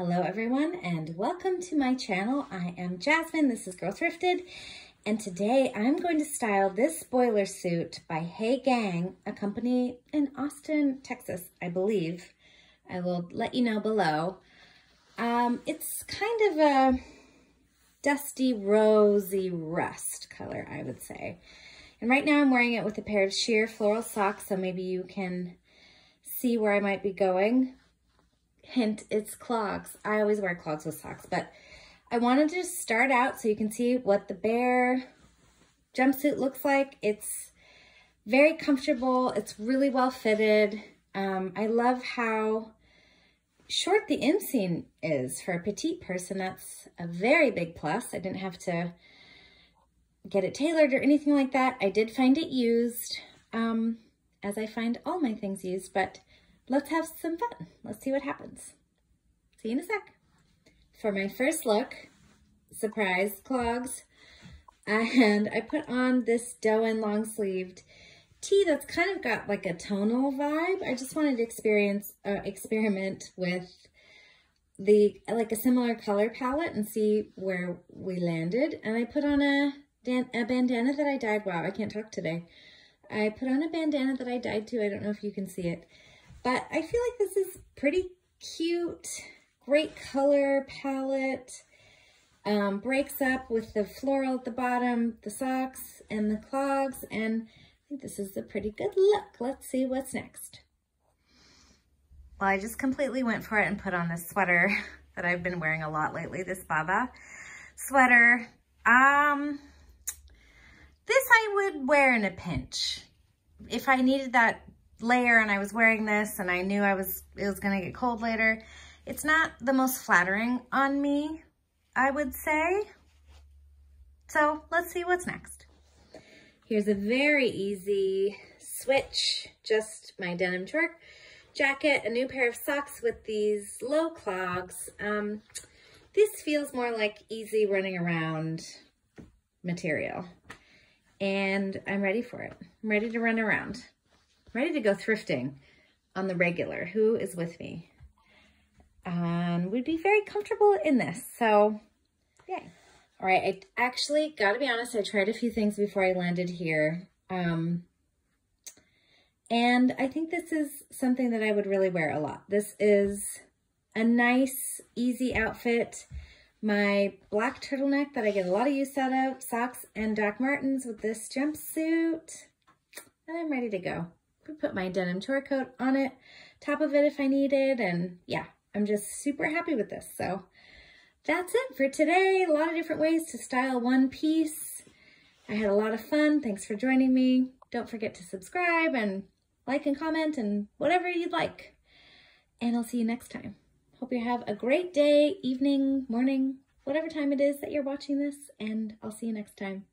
Hello everyone and welcome to my channel. I am Jasmine, this is Girl, Thrifted, and today I'm going to style this boiler suit by Hey Gang, a company in Austin, Texas, I believe. I will let you know below. It's kind of a dusty, rosy rust color, I would say. And right now I'm wearing it with a pair of sheer floral socks, so maybe you can see where I might be going. Hint, it's clogs. I always wear clogs with socks, but I wanted to just start out so you can see what the bare jumpsuit looks like. It's very comfortable. It's really well fitted. I love how short the inseam is. For a petite person, that's a very big plus. I didn't have to get it tailored or anything like that. I did find it used, as I find all my things used, but let's have some fun. Let's see what happens. See you in a sec. For my first look, surprise clogs, and I put on this Doen long-sleeved tee that's kind of got like a tonal vibe. I just wanted to experiment with like a similar color palette and see where we landed. And I put on a bandana that I dyed. Wow, I can't talk today. I put on a bandana that I dyed too. I don't know if you can see it. But I feel like this is pretty cute, great color palette, breaks up with the floral at the bottom, the socks and the clogs, and I think this is a pretty good look. Let's see what's next. Well, I just completely went for it and put on this sweater that I've been wearing a lot lately, this Bàbaa sweater. This I would wear in a pinch. If I needed that layer and I was wearing this and I knew it was gonna get cold later. It's not the most flattering on me, I would say. So let's see what's next. Here's a very easy switch, just my denim short jacket, a new pair of socks with these low clogs. This feels more like easy running around material, and I'm ready for it. I'm ready to run around. Ready to go thrifting on the regular. Who is with me? We'd be very comfortable in this, so yay. All right, I actually, gotta be honest, I tried a few things before I landed here. And I think this is something that I would really wear a lot. This is a nice, easy outfit. My black turtleneck that I get a lot of use out of, socks and Doc Martens with this jumpsuit, and I'm ready to go. Put my denim tour coat on it, top of it if I needed, and yeah, I'm just super happy with this. So that's it for today. A lot of different ways to style one piece. I had a lot of fun. Thanks for joining me. Don't forget to subscribe and like and comment and whatever you'd like. And I'll see you next time. Hope you have a great day, evening, morning, whatever time it is that you're watching this, and I'll see you next time.